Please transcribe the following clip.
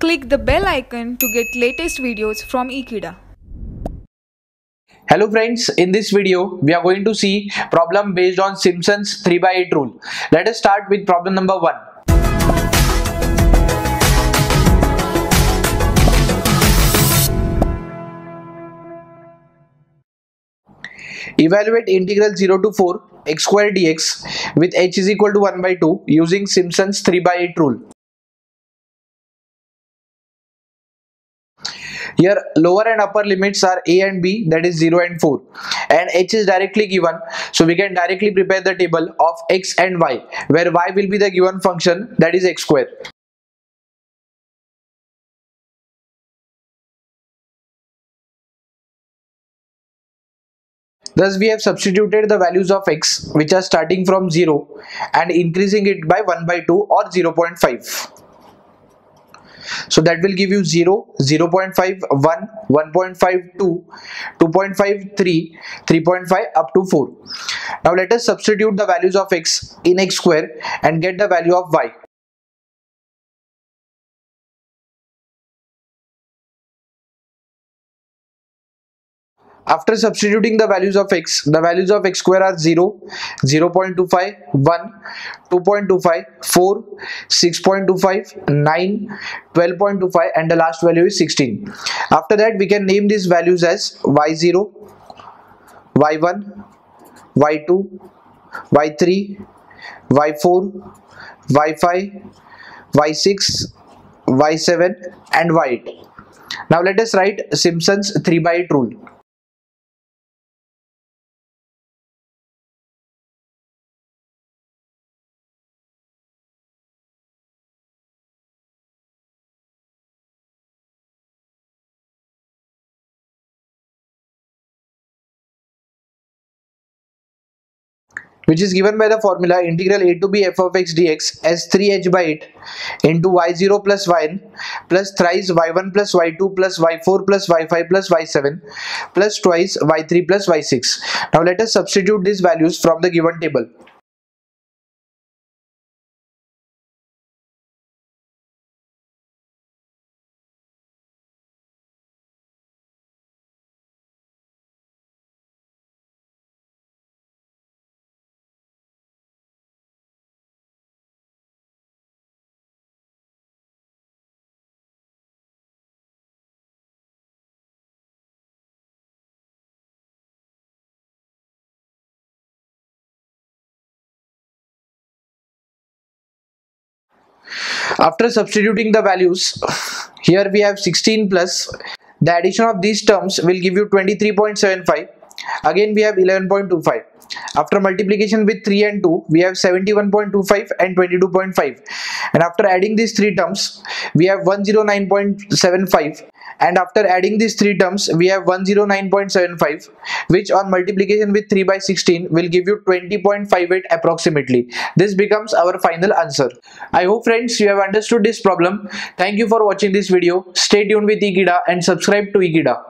Click the bell icon to get latest videos from Ekeeda. Hello friends, in this video we are going to see problem based on Simpson's 3 by 8 rule. Let us start with problem number 1. Evaluate integral 0 to 4 x square dx with h is equal to 1 by 2 using Simpson's 3 by 8 rule. Here lower and upper limits are a and b, that is 0 and 4, and h is directly given, so we can directly prepare the table of x and y, where y will be the given function, that is x square. Thus we have substituted the values of x, which are starting from 0 and increasing it by 1 by 2 or 0.5. So that will give you 0, 0.5, 1, 1.5, 2, 2.5, 3, 3.5 up to 4. Now let us substitute the values of x in x square and get the value of y. After substituting the values of x, the values of x square are 0, 0.25, 1, 2.25, 4, 6.25, 9, 12.25, and the last value is 16. After that, we can name these values as y0, y1, y2, y3, y4, y5, y6, y7, and y8. Now let us write Simpson's 3 by 8 rule. Which is given by the formula integral a to b f of x dx as 3h by 8 into y0 plus y1 plus thrice y1 plus y2 plus y4 plus y5 plus y7 plus twice y3 plus y6. Now let us substitute these values from the given table. After substituting the values, here we have 16 plus, the addition of these terms will give you 23.75, again we have 11.25. After multiplication with 3 and 2, we have 71.25 and 22.5, and after adding these three terms, we have 109.75, and after adding these three terms, we have 109.75, which on multiplication with 3 by 16 will give you 20.58 approximately. This becomes our final answer. I hope friends you have understood this problem. Thank you for watching this video. Stay tuned with Ekeeda and subscribe to Ekeeda.